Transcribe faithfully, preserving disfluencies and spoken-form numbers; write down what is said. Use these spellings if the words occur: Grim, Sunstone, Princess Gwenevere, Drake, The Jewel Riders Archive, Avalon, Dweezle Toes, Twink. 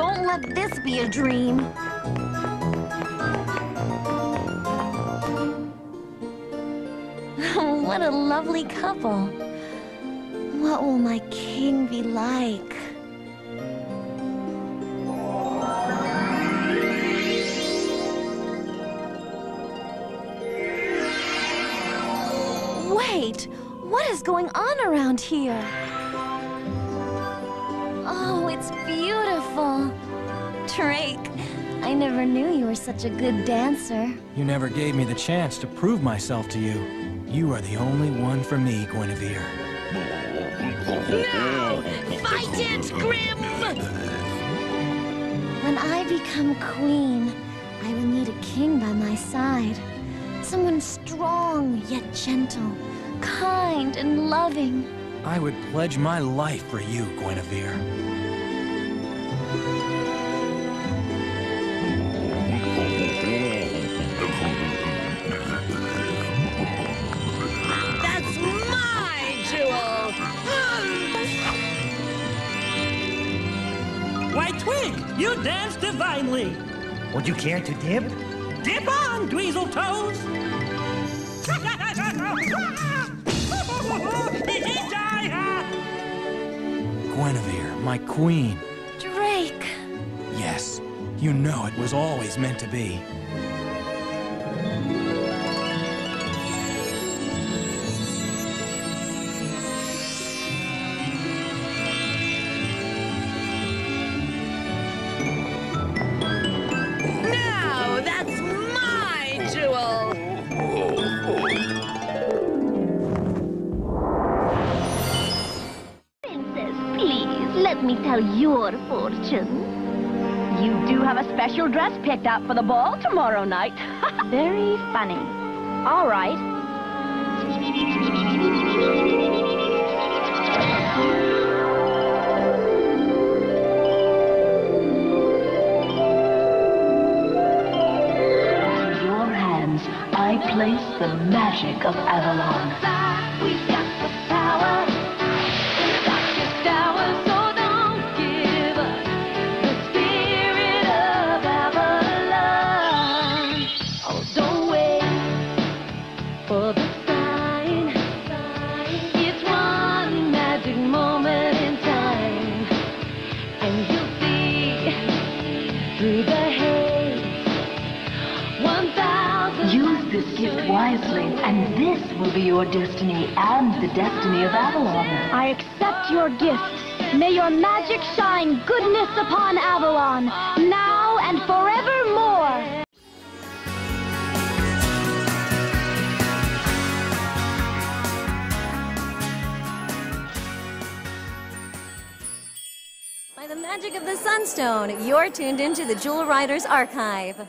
Don't let this be a dream. What a lovely couple. What will my king be like? Wait, what is going on around here? Oh, it's beautiful. Drake, I never knew you were such a good dancer. You never gave me the chance to prove myself to you. You are the only one for me, Gwenevere. No! Fight it, Grim! When I become queen, I will need a king by my side. Someone strong, yet gentle, kind and loving. I would pledge my life for you, Gwenevere. That's my jewel! Why, Twink, you dance divinely. Would you care to dip? Dip on, Dweezle Toes! Gwenevere, my queen. Drake! Yes, you know it was always meant to be. Your fortune. You do have a special dress picked out for the ball tomorrow night. Very funny. All right. In your hands, I place the magic of Avalon. We've got the power. And this will be your destiny and the destiny of Avalon. I accept your gift. May your magic shine goodness upon Avalon, now and forevermore. By the magic of the Sunstone, you're tuned into the Jewel Riders Archive.